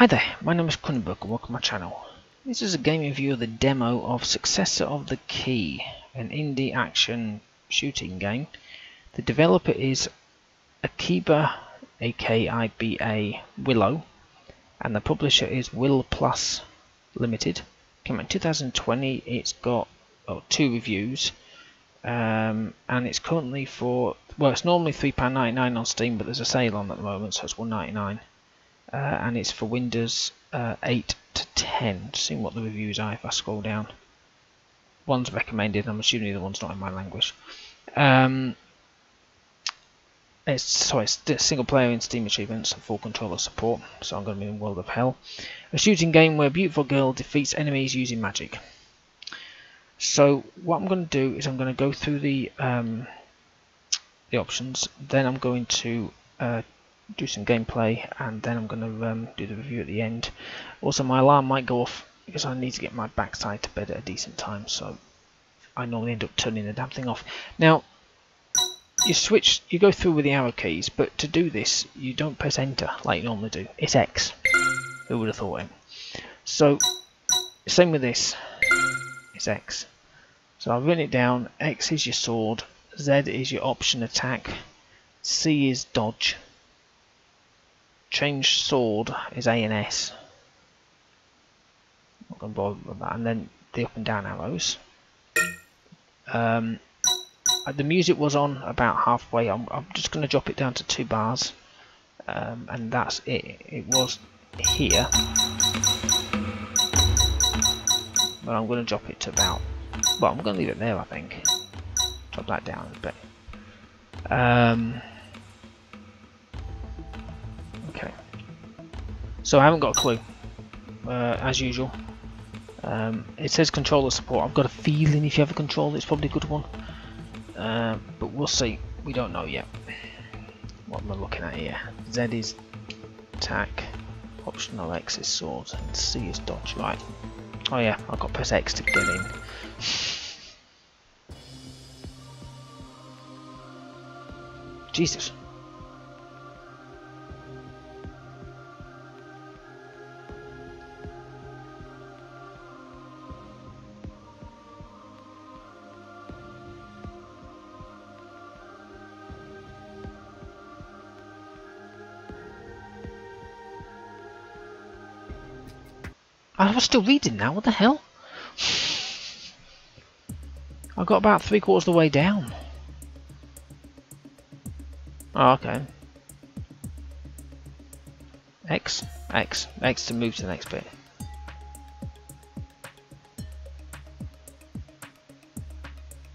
Hi there, my name is Kronenbourg and welcome to my channel. This is a game review of the demo of Successor of the Key, an indie action shooting game. The developer is AKIBA-Willow and the publisher is Will Plus Limited. Came out in 2020, it's got 2 reviews and it's currently for, well, it's normally £3.99 on Steam, but there's a sale on at the moment, so it's £1.99. And it's for Windows 8 to 10. Seeing what the reviews are, if I scroll down, one's recommended. I'm assuming the other one's not in my language. It's single player in Steam achievements and full controller support. So I'm going to be in World of Hell, a shooting game where a beautiful girl defeats enemies using magic. So what I'm going to do is I'm going to go through the options. Then I'm going to do some gameplay, and then I'm going to do the review at the end. Also, my alarm might go off because I need to get my backside to bed at a decent time, so I normally end up turning the damn thing off. Now, you go through with the arrow keys, but to do this you don't press enter like you normally do. It's X. Who would have thought it? So same with this, it's X. So I've written it down. X is your sword, Z is your option attack, C is dodge, change sword is A and S. I'm not going to bother with that. And then the up and down arrows. The music was on about halfway. I'm just going to drop it down to 2 bars, and that's it. It was here, but I'm going to drop it to about. Well, I'm going to leave it there, I think. Drop that down a bit. So I haven't got a clue, as usual. It says controller support. I've got a feeling if you have a controller it's probably a good one, but we'll see. We don't know yet. What am I looking at here? Z is attack, optional X is swords, and C is dodge. Right. Oh yeah, I've got to press X to get in. Jesus. I was still reading now, what the hell? I got about 3/4 of the way down. Oh, okay. X, X, X to move to the next bit.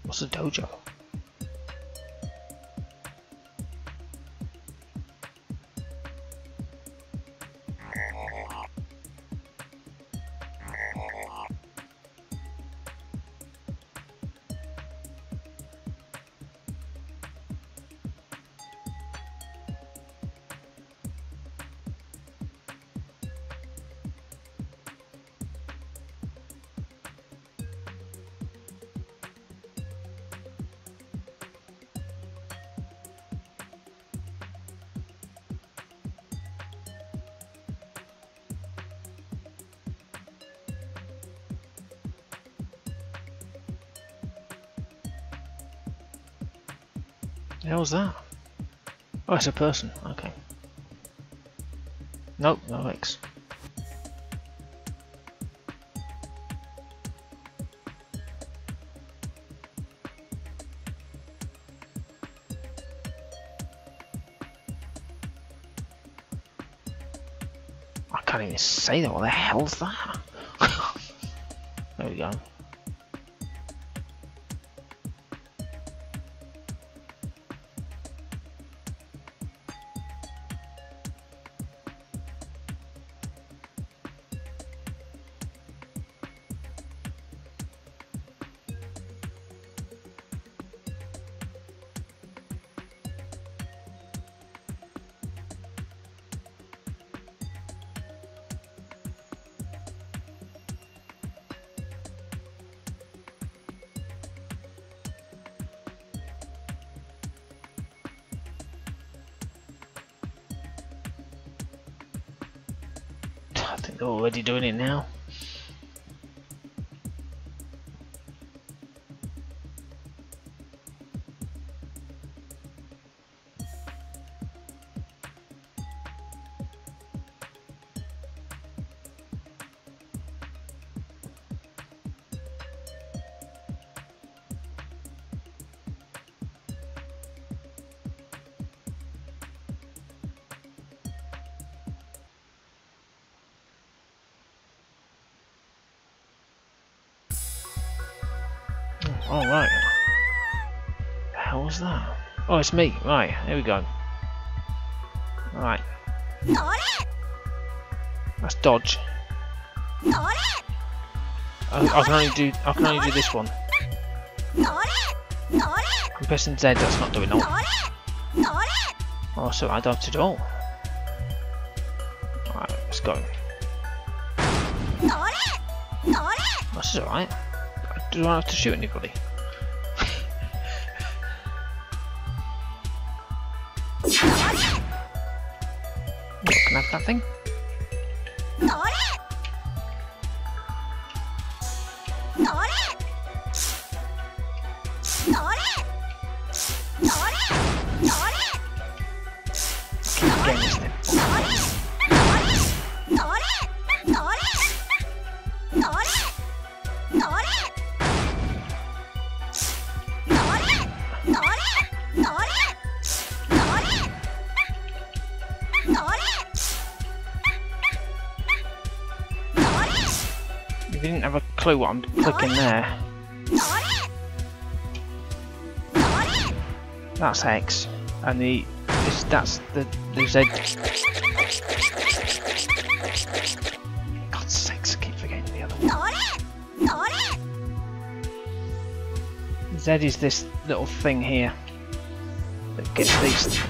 What's a dojo? Hell's that? Oh, it's a person. Okay. Nope, no X. I can't even say that. What the hell's that? There we go. I think they're already doing it now. Alright. The hell was that? Oh, it's me. Right, there we go. Alright. That's dodge. I can only do this one. I'm pressing Z, that's not doing all. Oh, so I dodged it all. Alright, let's go. This is alright. Do I have to shoot anybody? Can I have that thing? What I'm clicking there. That's X, and that's the Z. God's sakes, I keep forgetting the other one. Z is this little thing here that gets these.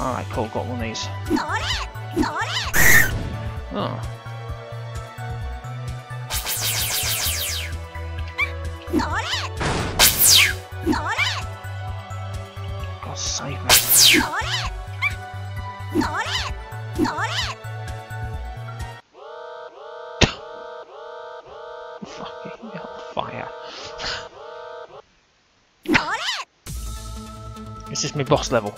Alright, cool, got one of these. Oh. God save me. Fucking hellfire. Is this my boss level?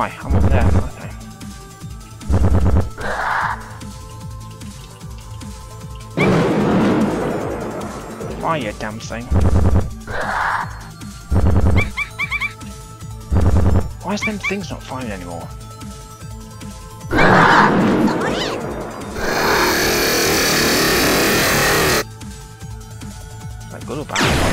I'm up there, okay. Fire, damn thing. Why is them things not firing anymore? Is that good or bad?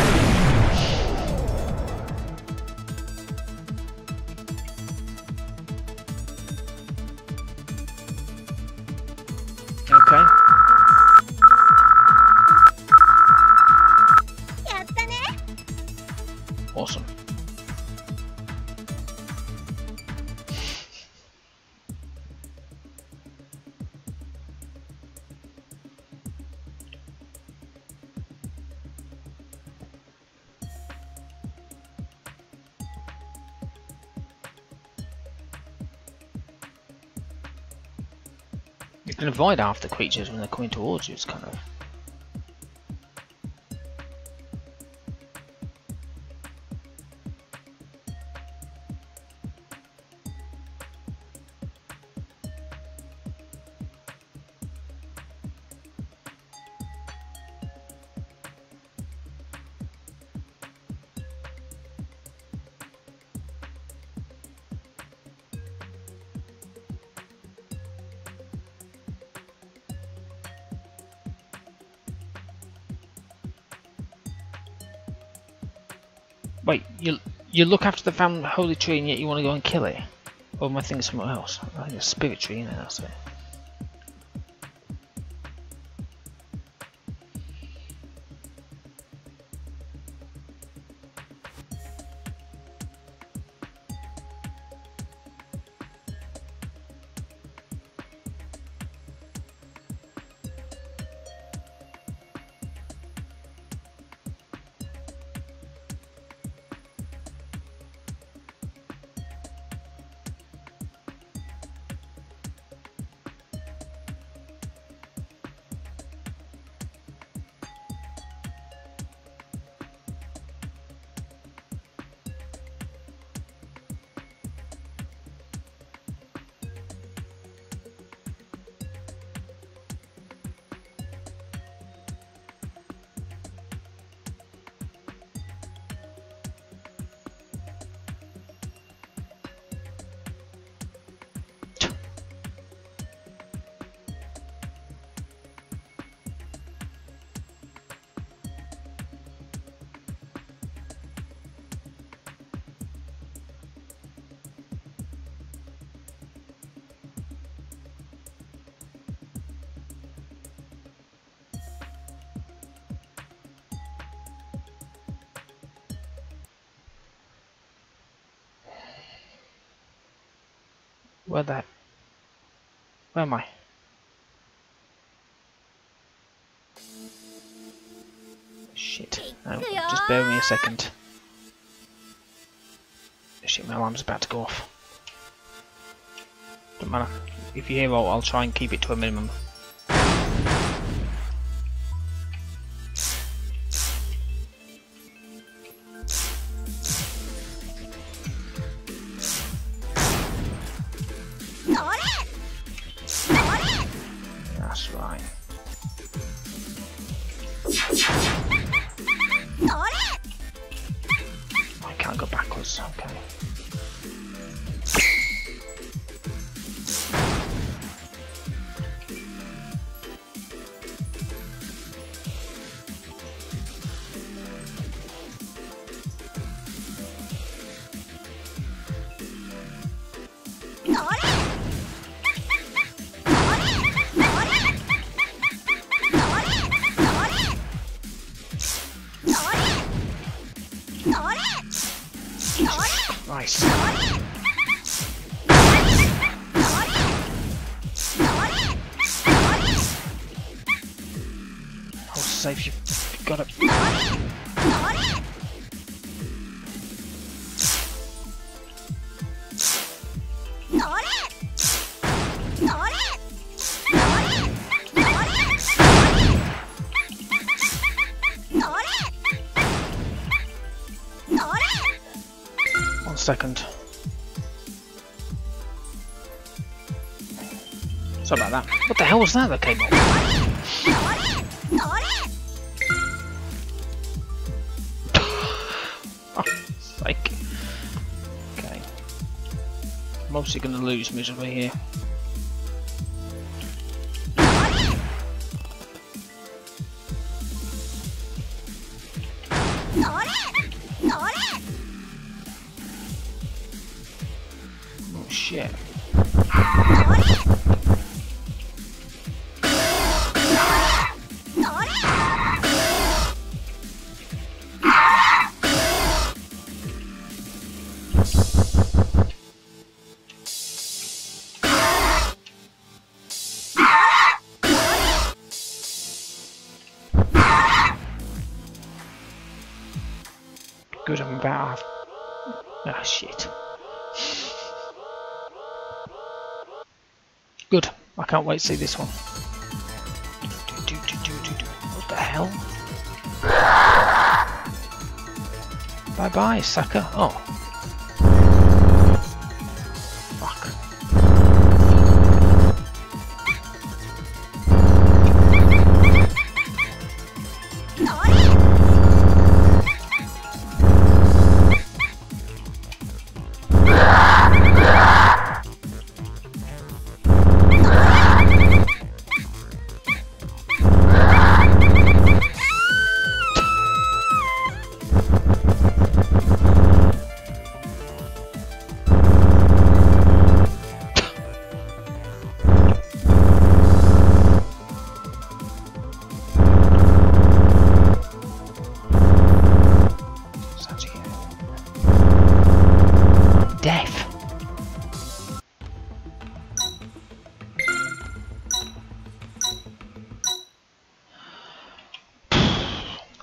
You can avoid half the creatures when they're coming towards you, it's kind of... Wait, you look after the family holy tree and yet you want to go and kill it? Or am I thinking somewhere else? I think it's a spirit tree, isn't it? That's it. Where am I? Shit. No, just bear with me a second. Shit, my alarm's about to go off. Doesn't matter. If you hear all, I'll try and keep it to a minimum. Second. Sorry about that. What the hell was that came up? Oh, psych. Okay. I'm obviously going to lose miserably here. I can't wait to see this one. What the hell? Bye bye, sucker. Oh. Fuck.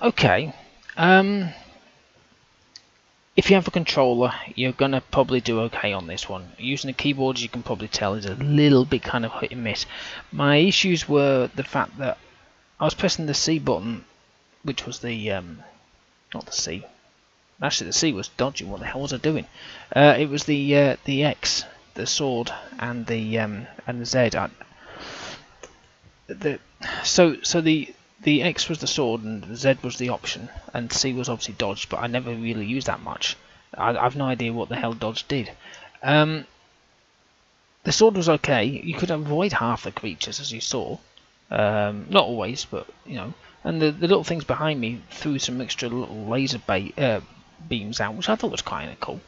Okay. If you have a controller, you're gonna probably do okay on this one. Using a keyboard, you can probably tell, is a little bit kind of hit and miss. My issues were the fact that I was pressing the C button, which was the not the C. Actually, the C was dodgy. What the hell was I doing? It was the X, the sword, and the Z. So the X was the sword and the Z was the option, and C was obviously dodge, but I never really used that much. I've no idea what the hell dodge did. The sword was okay. You could avoid half the creatures, as you saw. Not always, but you know. And the little things behind me threw some extra little laser beams out, which I thought was kind of cool.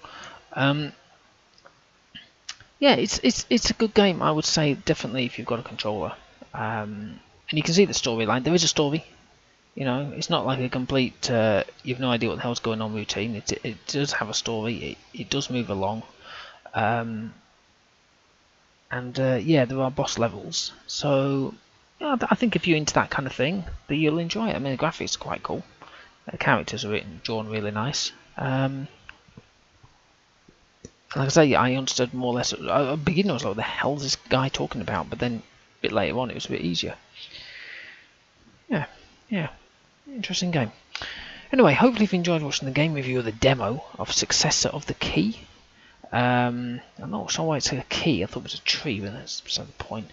Yeah, it's a good game, I would say, definitely, if you've got a controller. And you can see the storyline. There is a story, you know. It's not like a complete you've no idea what the hell's going on routine. It does have a story. It does move along, and yeah, there are boss levels. So yeah, I think if you're into that kind of thing, that you'll enjoy it. I mean, the graphics are quite cool. The characters are drawn really nice. Like I say, I understood more or less. At the beginning, I was like, "What the hell's this guy talking about?" But then a bit later on, it was a bit easier. Yeah, interesting game. Anyway, hopefully you've enjoyed watching the game review of the demo of Successor of the Key. I'm not sure why it's a key. I thought it was a tree, but that's beside the point.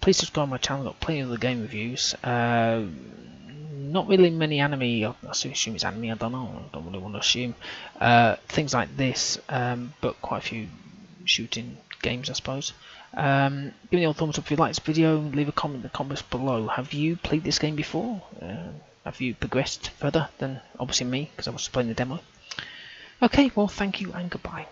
Please subscribe to my channel. I've got plenty of other game reviews. Not really many anime. I assume it's anime. I don't know. I don't really want to assume. Things like this, but quite a few shooting games, I suppose. Give me a thumbs up if you like this video. Leave a comment in the comments below. Have you played this game before? Have you progressed further than obviously me, because I was playing the demo? Okay, well, thank you and goodbye.